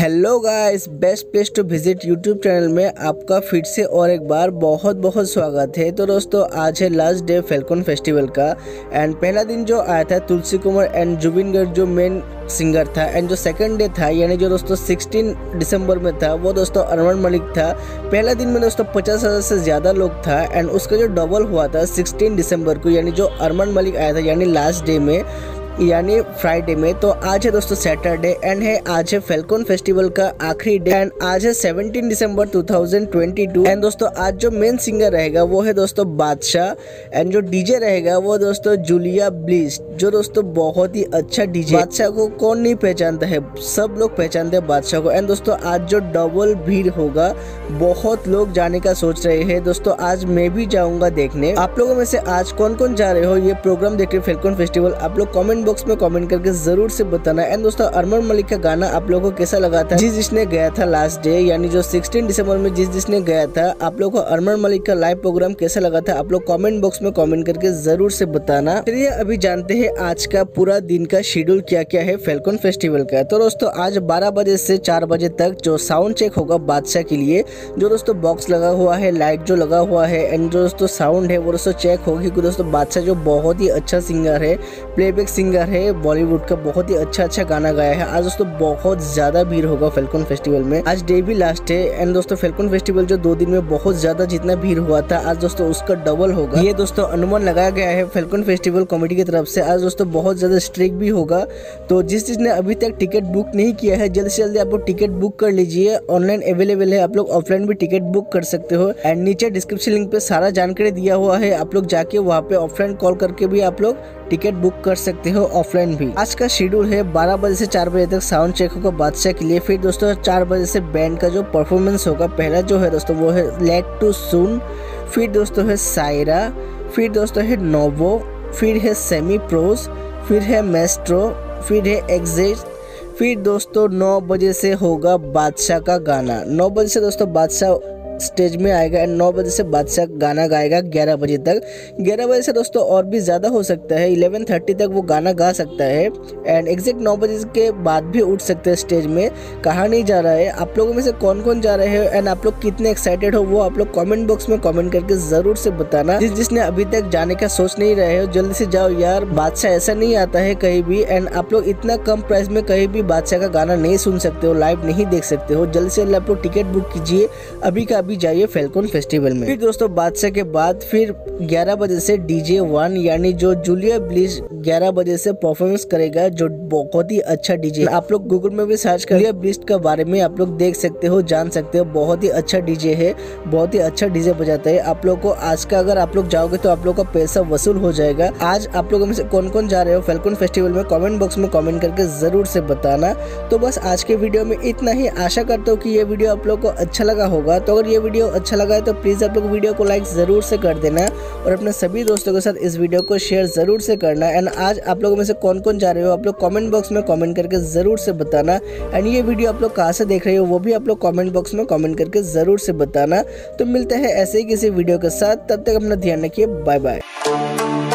Hello guys, best place to visit YouTube channel में आपका फिर से और एक बार बहुत बहुत स्वागत है। तो दोस्तों, आज है लास्ट डे फैल्कन फेस्टिवल का एंड पहला दिन जो आया था तुलसी कुमार एंड जुबिन गर्ग जो मेन सिंगर था, एंड जो सेकंड डे था यानी जो दोस्तों 16 दिसंबर में था वो दोस्तों अरमान मलिक था। पहला दिन में दोस्तों 50,000 से ज़्यादा लोग था एंड उसका जो डबल हुआ था 16 दिसंबर को, यानी जो अरमान मलिक आया था यानी लास्ट डे में यानी फ्राइडे में। तो आज है दोस्तों सैटरडे एंड है आज है फैल्कन फेस्टिवल का आखिरी डे एंड आज है 17 दिसंबर 2022 एंड दोस्तों आज जो मेन सिंगर रहेगा वो है दोस्तों बादशाह एंड जो डीजे रहेगा वो दोस्तों जूलिया ब्लिस, जो दोस्तों बहुत ही अच्छा डीजे। बादशाह को कौन नहीं पहचानता है, सब लोग पहचानते हैं बादशाह को। एंड दोस्तों आज जो डबल भीड़ होगा, बहुत लोग जाने का सोच रहे हैं। दोस्तों आज मैं भी जाऊँगा देखने। आप लोगों में से आज कौन कौन जा रहे हो ये प्रोग्राम देख रहे फैल्कन फेस्टिवल? आप लोग कॉमेंट बॉक्स में कमेंट करके जरूर से बताना। एंड दोस्तों अरमान मलिक का गाना आप लोगों को कैसा लगा था? जिसने गया था लास्ट डे यानी जो 16 दिसंबर में जिसने गया था, आप लोगों को अरमान मलिक का लाइव प्रोग्राम कैसा लगा था? आप लोग कमेंट बॉक्स में कमेंट करके जरूर से बताना। चलिए अभी जानते हैं आज का पूरा दिन का शेड्यूल क्या क्या है फैल्कन फेस्टिवल का। तो दोस्तों आज 12 बजे से 4 बजे तक जो साउंड चेक होगा बादशाह के लिए, जो दोस्तों बॉक्स लगा हुआ है, लाइट जो लगा हुआ है एंड जो दोस्तों साउंड है वो दोस्तों चेक होगी, क्योंकि दोस्तों बादशाह जो बहुत ही अच्छा सिंगर है, प्लेबैक सिंगर है, बॉलीवुड का बहुत ही अच्छा गाना गाया है। आज दोस्तों बहुत ज्यादा भीड़ होगा फैल्कन फेस्टिवल में। आज डे भी लास्ट है एंड दोस्तों फैल्कन फेस्टिवल जो 2 दिन में बहुत ज्यादा जितना भीड़ हुआ था आज दोस्तों उसका डबल होगा, ये दोस्तों अनुमान लगाया गया है फैल्कन फेस्टिवल कमेटी की तरफ से। आज दोस्तों बहुत ज्यादा स्ट्रिक भी होगा। तो जिसने अभी तक टिकट बुक नहीं किया है जल्दी से जल्दी आप लोग टिकट बुक कर लीजिए। ऑनलाइन अवेलेबल है, आप लोग ऑफलाइन भी टिकट बुक कर सकते हो एंड नीचे डिस्क्रिप्शन लिंक पे सारा जानकारी दिया हुआ है, आप लोग जाके वहाँ पे ऑफलाइन कॉल करके भी आप लोग टिकट बुक कर सकते हो ऑफलाइन भी। आज का शेड्यूल है 12 बजे से 4 बजे तक साउंड चेक होगा बादशाह के लिए, फिर दोस्तों 4 बजे से बैंड का जो परफॉर्मेंस होगा पहला जो है दोस्तों वो है लेट टू सुन, फिर दोस्तों है सायरा, फिर दोस्तों है नोवो, फिर है सेमी प्रोस, फिर है मेस्ट्रो, फिर है एग्जिट, फिर दोस्तों 9 बजे से होगा बादशाह का गाना। 9 बजे से दोस्तों बादशाह स्टेज में आएगा एंड 9 बजे से बादशाह गाना गाएगा 11 बजे तक। 11 बजे से दोस्तों और भी ज़्यादा हो सकता है, 11:30 तक वो गाना गा सकता है एंड एग्जैक्ट 9 बजे के बाद भी उठ सकते हैं स्टेज में। कहाँ नहीं जा रहा है? आप लोगों में से कौन कौन जा रहे हो एंड आप लोग कितने एक्साइटेड हो वो आप लोग कॉमेंट बॉक्स में कॉमेंट करके ज़रूर से बताना। जिसने अभी तक जाने का सोच नहीं रहे हो जल्दी से जाओ यार, बादशाह ऐसा नहीं आता है कहीं भी एंड आप लोग इतना कम प्राइस में कहीं भी बादशाह का गाना नहीं सुन सकते हो, लाइव नहीं देख सकते हो। जल्दी से जल्दी आप लोग टिकट बुक कीजिए, अभी का भी जाइए फैल्कन फेस्टिवल में। फिर दोस्तों बादशाह के बाद फिर 11 बजे से डीजे 1 यानी जो जूलिया ब्लिस 11 बजे से परफॉर्मेंस करेगा, जो बहुत ही अच्छा डीजे। आप लोग गूगल में भी सर्च कर जूलिया ब्लिस के बारे में आप लोग देख सकते हो, जान सकते हो, बहुत ही अच्छा डीजे है, बहुत ही अच्छा डीजे बजाता है। आप लोग को आज का अगर आप लोग जाओगे तो आप लोग का पैसा वसूल हो जाएगा। आज आप लोगों में से कौन कौन जा रहे हो फैल्कन फेस्टिवल में कॉमेंट बॉक्स में कॉमेंट करके जरूर से बताना। तो बस आज के वीडियो में इतना ही। आशा करता हूँ कि ये वीडियो आप लोग को अच्छा लगा होगा। तो अगर ये वीडियो अच्छा लगा है तो प्लीज़ आप लोग वीडियो को लाइक ज़रूर से कर देना और अपने सभी दोस्तों के साथ इस वीडियो को शेयर ज़रूर से करना। एंड आज आप लोगों में से कौन कौन जा रहे हो आप लोग कमेंट बॉक्स में कमेंट करके ज़रूर से बताना एंड ये वीडियो आप लोग कहाँ से देख रहे हो वो भी आप लोग कमेंट बॉक्स में कमेंट करके ज़रूर से बताना। तो मिलते हैं ऐसे ही किसी वीडियो के साथ, तब तक अपना ध्यान रखिए, बाय बाय।